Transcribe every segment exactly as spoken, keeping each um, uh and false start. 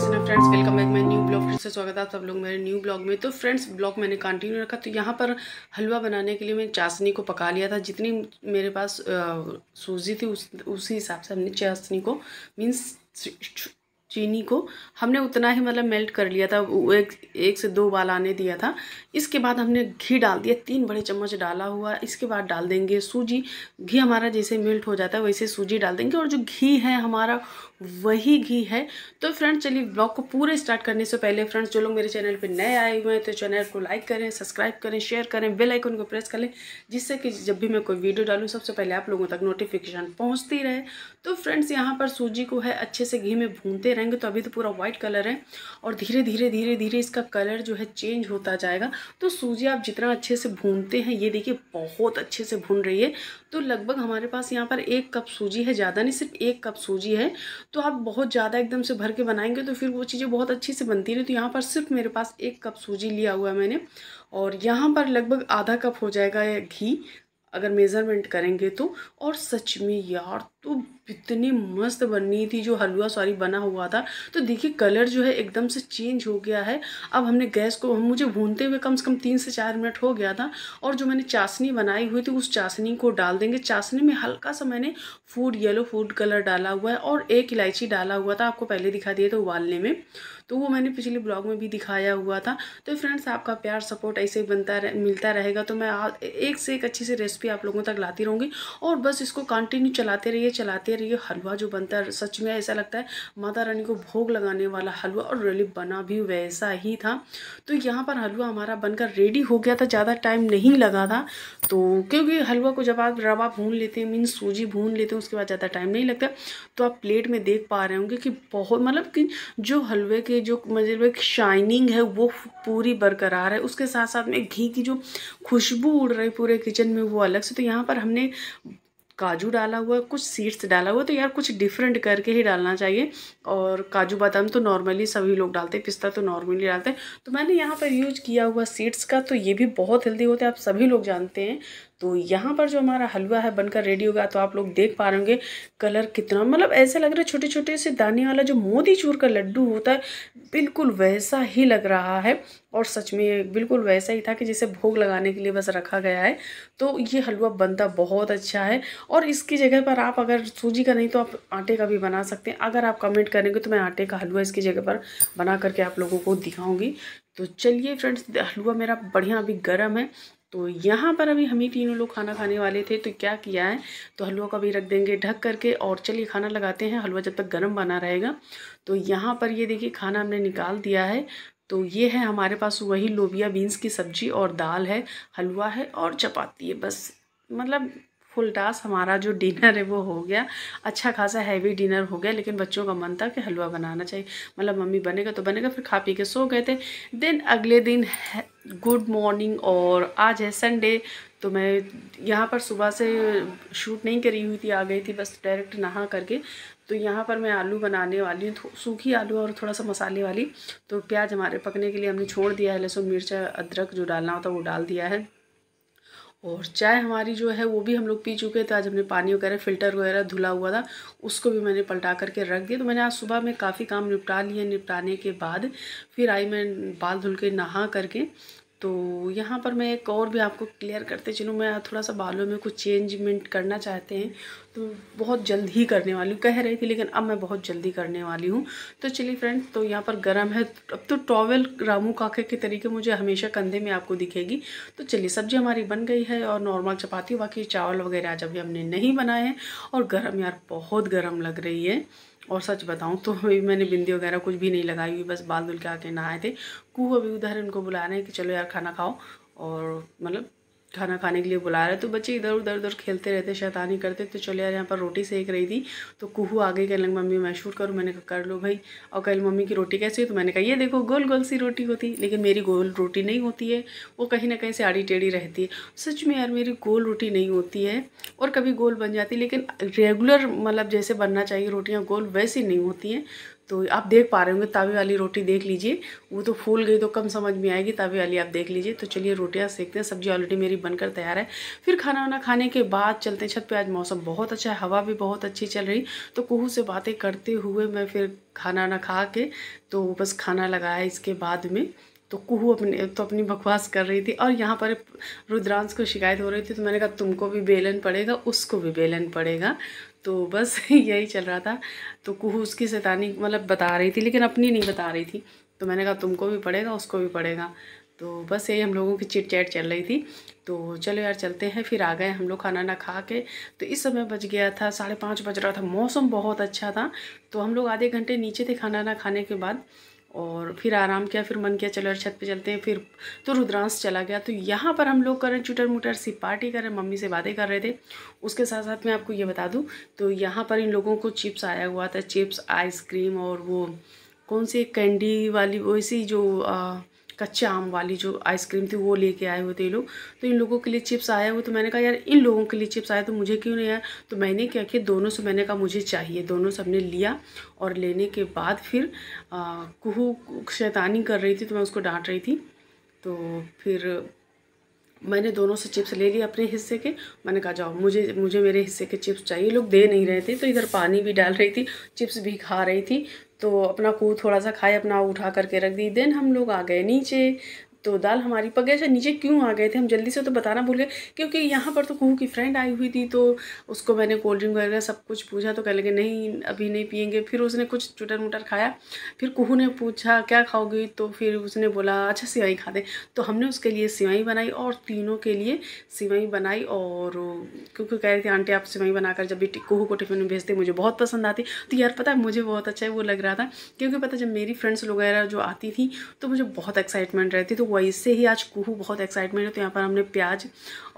Friends welcome back my new blog. फिर से स्वागत है आप सब लोग मेरे न्यू ब्लॉग में। तो फ्रेंड्स ब्लॉग मैंने कंटिन्यू रखा। तो यहाँ पर हलवा बनाने के लिए मैंने चाशनी को पका लिया था। जितनी मेरे पास सूजी थी उस उसी हिसाब से हमने चाशनी को मीन्स चीनी को हमने उतना ही मतलब मेल्ट कर लिया था। एक एक से दो उबाल आने दिया था। इसके बाद हमने घी डाल दिया, तीन बड़े चम्मच डाला हुआ। इसके बाद डाल देंगे सूजी। घी हमारा जैसे मेल्ट हो जाता है वैसे सूजी डाल देंगे और जो घी है हमारा वही घी है। तो फ्रेंड्स चलिए ब्लॉग को पूरे स्टार्ट करने से पहले फ्रेंड्स जो लोग मेरे चैनल पे नए आए हुए हैं तो चैनल को लाइक करें, सब्सक्राइब करें, शेयर करें, बेल आइकन को प्रेस कर लें, जिससे कि जब भी मैं कोई वीडियो डालूं सबसे पहले आप लोगों तक नोटिफिकेशन पहुंचती रहे। तो फ्रेंड्स यहाँ पर सूजी को है अच्छे से घी में भूनते रहेंगे। तो अभी तो पूरा वाइट कलर है और धीरे धीरे धीरे धीरे इसका कलर जो है चेंज होता जाएगा। तो सूजी आप जितना अच्छे से भूनते हैं, ये देखिए बहुत अच्छे से भून रही है। तो लगभग हमारे पास यहाँ पर एक कप सूजी है, ज़्यादा नहीं, सिर्फ एक कप सूजी है। तो आप बहुत ज़्यादा एकदम से भर के बनाएंगे तो फिर वो चीज़ें बहुत अच्छी से बनती नहीं। तो यहाँ पर सिर्फ मेरे पास एक कप सूजी लिया हुआ है मैंने और यहाँ पर लगभग आधा कप हो जाएगा घी अगर मेज़रमेंट करेंगे तो। और सच में यार तो इतनी मस्त बननी थी जो हलवा सॉरी बना हुआ था। तो देखिए कलर जो है एकदम से चेंज हो गया है। अब हमने गैस को मुझे भूनते हुए कम से कम तीन से चार मिनट हो गया था। और जो मैंने चाशनी बनाई हुई थी उस चाशनी को डाल देंगे। चाशनी में हल्का सा मैंने फूड येलो फूड कलर डाला हुआ है और एक इलायची डाला हुआ था, आपको पहले दिखा दिया था उबालने में, तो वो मैंने पिछले ब्लॉग में भी दिखाया हुआ था। तो फ्रेंड्स आपका प्यार सपोर्ट ऐसे ही बनता रह, मिलता रहेगा। तो मैं आ, एक से एक अच्छी सी रेसिपी आप लोगों तक लाती रहूँगी और बस इसको कंटिन्यू चलाते रहिए चलाते रहिए। हलवा जो बनता है सच में ऐसा लगता है माता रानी को भोग लगाने वाला हलवा, और रियली बना भी वैसा ही था। तो यहाँ पर हलवा हमारा बनकर रेडी हो गया था, ज़्यादा टाइम नहीं लगा था। तो क्योंकि हलवा को जब आप रवा भून लेते हैं मीन्स सूजी भून लेते हैं उसके बाद ज़्यादा टाइम नहीं लगता। तो आप प्लेट में देख पा रहे होंगे कि बहुत मतलब कि जो हलवे के जो मतलब शाइनिंग है वो पूरी बरकरार है। उसके साथ साथ में घी की जो खुशबू उड़ रही पूरे किचन में वो अलग से। तो यहाँ पर हमने काजू डाला हुआ है, कुछ सीड्स डाला हुआ है। तो यार कुछ डिफरेंट करके ही डालना चाहिए। और काजू बादाम तो नॉर्मली सभी लोग डालते हैं, पिस्ता तो नॉर्मली डालते हैं। तो मैंने यहाँ पर यूज किया हुआ सीड्स का, तो ये भी बहुत हेल्दी होते हैं, आप सभी लोग जानते हैं। तो यहाँ पर जो हमारा हलवा है बनकर रेडी होगा। तो आप लोग देख पा रहे होंगे कलर कितना मतलब ऐसा लग रहा है छोटे छोटे से दाने वाला जो मोतीचूर का लड्डू होता है बिल्कुल वैसा ही लग रहा है। और सच में बिल्कुल वैसा ही था कि जैसे भोग लगाने के लिए बस रखा गया है। तो ये हलवा बनता बहुत अच्छा है। और इसकी जगह पर आप अगर सूजी का नहीं तो आप आटे का भी बना सकते हैं। अगर आप कमेंट करेंगे तो मैं आटे का हलवा इसकी जगह पर बना करके आप लोगों को दिखाऊँगी। तो चलिए फ्रेंड्स हलवा मेरा बढ़िया अभी गर्म है। तो यहाँ पर अभी हम ही तीनों लोग खाना खाने वाले थे। तो क्या किया है तो हलवा को भी रख देंगे ढक करके और चलिए खाना लगाते हैं। हलवा जब तक गर्म बना रहेगा। तो यहाँ पर ये देखिए खाना हमने निकाल दिया है। तो ये है हमारे पास वही लोबिया बीन्स की सब्जी और दाल है, हलवा है और चपाती है। बस मतलब फुल टास्क हमारा जो डिनर है वो हो गया। अच्छा खासा हैवी डिनर हो गया, लेकिन बच्चों का मन था कि हलवा बनाना चाहिए। मतलब मम्मी बनेगा तो बनेगा, फिर खा पी के सो गए थे। देन अगले दिन गुड मॉर्निंग और आज है संडे। तो मैं यहाँ पर सुबह से शूट नहीं करी हुई थी, आ गई थी बस डायरेक्ट नहा करके। तो यहाँ पर मैं आलू बनाने वाली हूँ, सूखी आलू और थोड़ा सा मसाले वाली। तो प्याज हमारे पकने के लिए हमने छोड़ दिया है, लहसुन मिर्चा अदरक जो डालना होता है वो डाल दिया है। और चाय हमारी जो है वो भी हम लोग पी चुके थे। आज हमने पानी वगैरह फ़िल्टर वगैरह धुला हुआ था उसको भी मैंने पलटा करके रख दिया। तो मैंने आज सुबह में काफ़ी काम निपटा लिए। निपटाने के बाद फिर आई मैं बाल धुल के नहा करके। तो यहाँ पर मैं एक और भी आपको क्लियर करते चलूँ, मैं थोड़ा सा बालों में कुछ चेंजमेंट करना चाहते हैं। तो बहुत जल्द ही करने वाली हूँ, कह रही थी लेकिन अब मैं बहुत जल्दी करने वाली हूँ। तो चलिए फ्रेंड्स तो यहाँ पर गर्म है। अब तो टॉवेल रामू काके के तरीके मुझे हमेशा कंधे में आपको दिखेगी। तो चलिए सब्जी हमारी बन गई है और नॉर्मल चपाती, बाकी चावल वगैरह आज अभी हमने नहीं बनाए हैं। और गर्म यार बहुत गर्म लग रही है। और सच बताऊं तो मैंने बिंदी वगैरह कुछ भी नहीं लगाई हुई, बस बाल धुल के आके नहाए थे। कुआ भी उधर उनको बुला रहे हैं कि चलो यार खाना खाओ, और मतलब खाना खाने के लिए बुला रहे हैं। तो बच्चे इधर उधर उधर खेलते रहते, शैतानी करते। तो चलो यार यहाँ पर रोटी सेक रही थी तो कुहू आगे कहने लगे मम्मी मैं शूट करूँ। मैंने कहा कर लो भाई। और कल मम्मी की रोटी कैसी हुई तो मैंने कहा ये देखो गोल गोल सी रोटी होती, लेकिन मेरी गोल रोटी नहीं होती है, वो कहीं ना कहीं से आड़ी टेढ़ी रहती है। सच में यार मेरी गोल रोटी नहीं होती है और कभी गोल बन जाती, लेकिन रेगुलर मतलब जैसे बनना चाहिए रोटियाँ गोल वैसी नहीं होती हैं। तो आप देख पा रहे होंगे तावे वाली रोटी देख लीजिए, वो तो फूल गई तो कम समझ में आएगी, तावे वाली आप देख लीजिए। तो चलिए रोटियां सेकते हैं, सब्जी ऑलरेडी मेरी बनकर तैयार है। फिर खाना वाना खाने के बाद चलते हैं छत पे। आज मौसम बहुत अच्छा है, हवा भी बहुत अच्छी चल रही, तो कोहू से बातें करते हुए मैं फिर खाना वाना खा के तो बस खाना लगाया। इसके बाद में तो कुहू अपने तो अपनी बकवास कर रही थी और यहाँ पर रुद्रांश को शिकायत हो रही थी, तो मैंने कहा तुमको भी बेलन पड़ेगा, उसको भी बेलन पड़ेगा। तो बस यही चल रहा था। तो कुहू उसकी शैतानी मतलब बता रही थी, लेकिन अपनी नहीं बता रही थी। तो मैंने कहा तुमको भी पड़ेगा, उसको भी पड़ेगा। तो बस यही हम लोगों की चिट चैट चल रही थी। तो चलो यार चलते हैं। फिर आ गए हम लोग खाना ना खा के। तो इस समय बज गया था साढ़े पाँच बज रहा था, मौसम बहुत अच्छा था। तो हम लोग आधे घंटे नीचे थे खाना ना खाने के बाद, और फिर आराम किया। फिर मन किया चलो यार छत पे चलते हैं। फिर तो रुद्रांश चला गया। तो यहाँ पर हम लोग कर रहे चुटर मुटर सी पार्टी कर रहे, मम्मी से बातें कर रहे थे। उसके साथ साथ मैं आपको ये बता दूँ, तो यहाँ पर इन लोगों को चिप्स आया हुआ था, चिप्स आइसक्रीम और वो कौन सी कैंडी वाली वैसी जो आ, कच्चा आम वाली जो आइसक्रीम थी वो लेके आए हुए थे ये लोग। तो इन लोगों के लिए चिप्स आए हुए, तो मैंने कहा यार इन लोगों के लिए चिप्स आए तो मुझे क्यों नहीं आया। तो मैंने क्या किया, दोनों से मैंने कहा मुझे चाहिए, दोनों से हमने लिया। और लेने के बाद फिर कुहू शैतानी कर रही थी तो मैं उसको डांट रही थी। तो फिर मैंने दोनों से चिप्स ले लिए अपने हिस्से के। मैंने कहा जाओ मुझे मुझे मेरे हिस्से के चिप्स चाहिए। लोग दे नहीं रहे थे, तो इधर पानी भी डाल रही थी, चिप्स भी खा रही थी। तो अपना कुहू थोड़ा सा खाए, अपना उठा करके रख दी। देन हम लोग आ गए नीचे। तो दाल हमारी पक गई। अच्छा नीचे क्यों आ गए थे हम जल्दी से तो बताना भूल गए, क्योंकि यहाँ पर तो कुहू की फ्रेंड आई हुई थी। तो उसको मैंने कोल्ड ड्रिंक वगैरह सब कुछ पूछा, तो कह लगे नहीं अभी नहीं पियेंगे। फिर उसने कुछ चुटर मुटर खाया। फिर कुहू ने पूछा क्या खाओगी, तो फिर उसने बोला अच्छा सेवई खा दे। तो हमने उसके लिए सेवई बनाई और तीनों के लिए सेवई बनाई। और क्योंकि कह रहे थे आंटी आप सेवई बनाकर जब भी कुहू को टिफिन में भेजते मुझे बहुत पसंद आती। तो यार पता है मुझे बहुत अच्छा वो लग रहा था, क्योंकि पता जब मेरी फ्रेंड्स वगैरह जो आती थी तो मुझे बहुत एक्साइटमेंट रहती। तो वैसे ही आज कुहू बहुत एक्साइटमेंट है। तो यहाँ पर हमने प्याज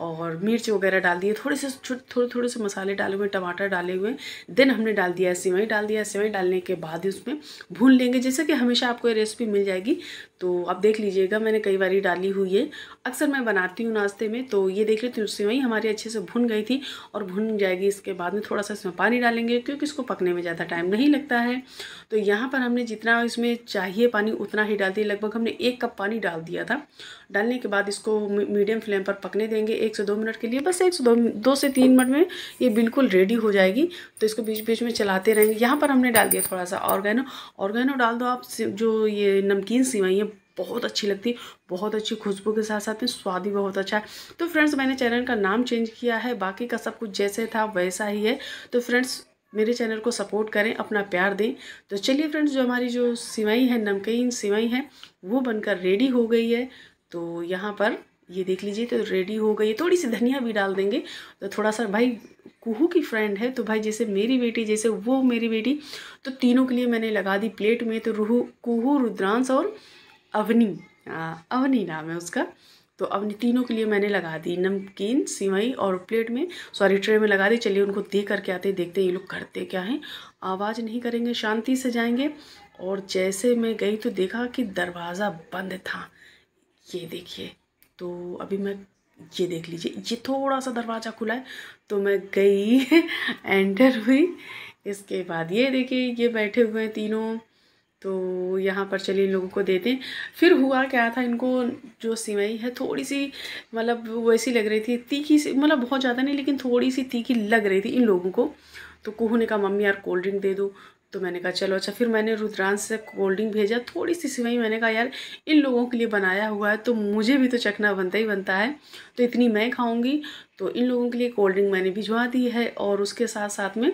और मिर्च वगैरह डाल दिए, थोड़े से थोड़े थोड़े से मसाले डाले हुए, टमाटर डाले हुए। देन हमने डाल दिया सेवई, डाल दिया सेवई डालने के बाद ही उसमें भून लेंगे, जैसे कि हमेशा आपको ये रेसिपी मिल जाएगी। तो आप देख लीजिएगा, मैंने कई बार डाली हुई है, अक्सर मैं बनाती हूँ नाश्ते में। तो ये देख लेती हूँ सेवई हमारी अच्छे से भुन गई थी और भुन जाएगी। इसके बाद में थोड़ा सा इसमें पानी डालेंगे, क्योंकि इसको पकने में ज़्यादा टाइम नहीं लगता है। तो यहाँ पर हमने जितना इसमें चाहिए पानी उतना ही डाल दिया, लगभग हमने एक कप पानी डाल दिया था। डालने के बाद इसको मीडियम फ्लेम पर पकने देंगे एक से दो मिनट के लिए, बस एक से दो दो से तीन मिनट में ये बिल्कुल रेडी हो जाएगी। तो इसको बीच बीच में चलाते रहेंगे। यहाँ पर हमने डाल दिया थोड़ा सा ऑर्गेनो। ऑर्गेनो डाल दो आप, जो ये नमकीन सेवई है बहुत अच्छी लगती है, बहुत अच्छी खुशबू के साथ साथ में स्वाद भी बहुत अच्छा है। तो फ्रेंड्स मैंने चैनल का नाम चेंज किया है, बाकी का सब कुछ जैसे था वैसा ही है। तो फ्रेंड्स मेरे चैनल को सपोर्ट करें, अपना प्यार दें। तो चलिए फ्रेंड्स, जो हमारी जो सेवई है, नमकीन सेवई है, वो बनकर रेडी हो गई है। तो यहाँ पर ये देख लीजिए, तो रेडी हो गई है। थोड़ी सी धनिया भी डाल देंगे। तो थोड़ा सा भाई कुहू की फ्रेंड है, तो भाई जैसे मेरी बेटी जैसे वो मेरी बेटी, तो तीनों के लिए मैंने लगा दी प्लेट में। तो रूहू कुहू, रुद्रांश और अवनी, हाँ अवनी नाम है उसका। तो अवनी तीनों के लिए मैंने लगा दी नमकीन सेवई और प्लेट में, सॉरी ट्रे में लगा दी। चलिए उनको दे करके आते, देखते हैं ये लोग करते क्या हैं। आवाज़ नहीं करेंगे, शांति से जाएंगे। और जैसे मैं गई तो देखा कि दरवाज़ा बंद था, ये देखिए। तो अभी मैं ये देख लीजिए, ये थोड़ा सा दरवाज़ा खुला है। तो मैं गई एंटर हुई। इसके बाद ये देखिए ये बैठे हुए हैं तीनों। तो यहाँ पर चलिए लोगों को देते हैं। फिर हुआ क्या था, इनको जो सेवई है थोड़ी सी मतलब वैसी लग रही थी, तीखी सी, मतलब बहुत ज़्यादा नहीं लेकिन थोड़ी सी तीखी लग रही थी इन लोगों को। तो कुहू ने कहा मम्मी यार कोल्ड ड्रिंक दे दो। तो मैंने कहा चलो अच्छा। फिर मैंने रुद्रांश से कोल्ड ड्रिंक भेजा, थोड़ी सी सेवई। मैंने कहा यार इन लोगों के लिए बनाया हुआ है तो मुझे भी तो चखना बनता ही बनता है, तो इतनी मैं खाऊंगी। तो इन लोगों के लिए कोल्ड ड्रिंक मैंने भिजवा दी है। और उसके साथ साथ में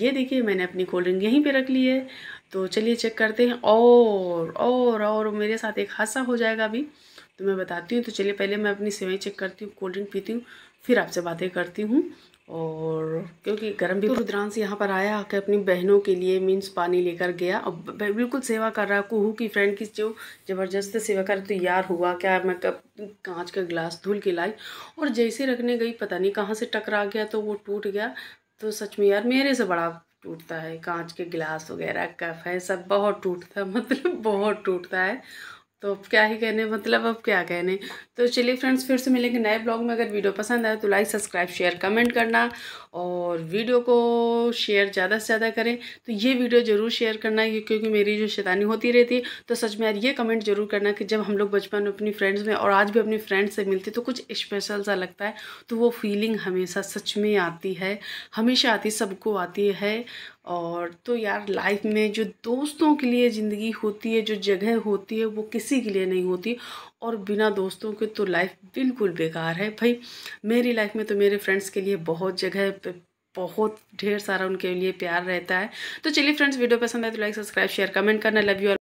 ये देखिए मैंने अपनी कोल्ड ड्रिंक यहीं पे रख ली है। तो चलिए चेक करते हैं। और और और मेरे साथ एक हादसा हो जाएगा अभी, तो मैं बताती हूँ। तो चलिए पहले मैं अपनी सेवई चेक करती हूँ, कोल्ड ड्रिंक पीती हूँ, फिर आपसे बातें करती हूँ। और क्योंकि गर्म भी। तो रुद्रांश यहाँ पर आया आके अपनी बहनों के लिए मीन्स पानी लेकर गया और बिल्कुल सेवा कर रहा है। कुहू की फ्रेंड की जो ज़बरदस्त सेवा कर। तो यार हुआ क्या, मैं कांच का गिलास धुल के लाई और जैसे रखने गई पता नहीं कहाँ से टकरा गया, तो वो टूट गया। तो सच में यार मेरे से बड़ा टूटता है, कांच के गिलास वगैरह कप है सब बहुत टूटता है, मतलब बहुत टूटता है। तो क्या ही कहने, मतलब अब क्या कहने। तो चलिए फ्रेंड्स, फिर से मिलेंगे नए ब्लॉग में। अगर वीडियो पसंद आए तो लाइक, सब्सक्राइब, शेयर, कमेंट करना और वीडियो को शेयर ज़्यादा से ज़्यादा करें। तो ये वीडियो ज़रूर शेयर करना क्योंकि मेरी जो शैतानी होती रहती है। तो सच में यार ये कमेंट ज़रूर करना कि जब हम लोग बचपन में अपनी फ्रेंड्स में और आज भी अपनी फ्रेंड्स से मिलते तो कुछ स्पेशल सा लगता है। तो वो फीलिंग हमेशा सच में आती है, हमेशा आती, सबको आती है। और तो यार लाइफ में जो दोस्तों के लिए ज़िंदगी होती है, जो जगह होती है, वो किसी के लिए नहीं होती। और बिना दोस्तों के तो लाइफ बिल्कुल बेकार है भाई। मेरी लाइफ में तो मेरे फ्रेंड्स के लिए बहुत जगह पे, बहुत ढेर सारा उनके लिए प्यार रहता है। तो चलिए फ्रेंड्स, वीडियो पसंद आए तो लाइक, सब्सक्राइब, शेयर, कमेंट करना। Love you.